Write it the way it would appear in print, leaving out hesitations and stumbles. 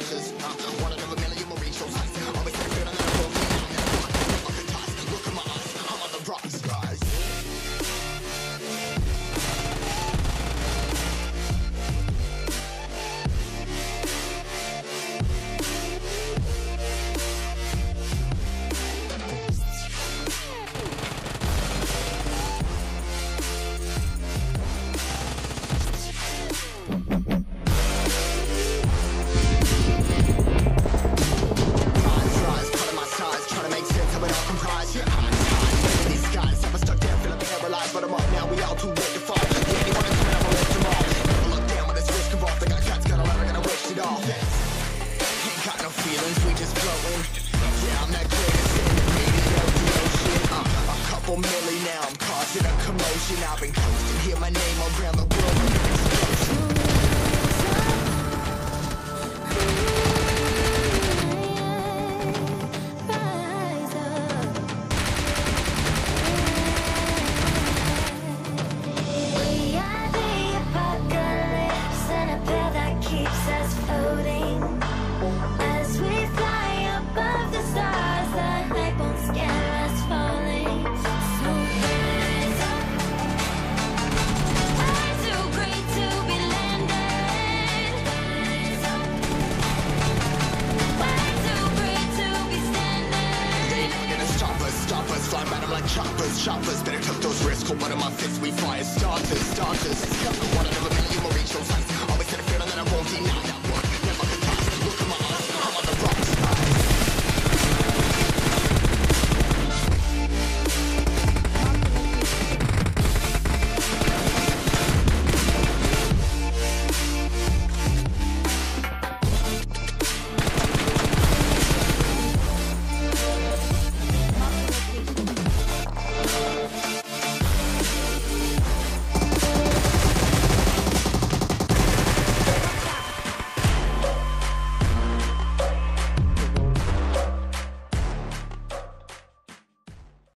boxes. One of them a million will reach those heights. Always back to the level of the eye. Look at my eyes, I'm on the rocks, guys. I've been coasting, hear my name all around the world. Choppers, better tuck those risks. Hold one of my fists, we fire starters.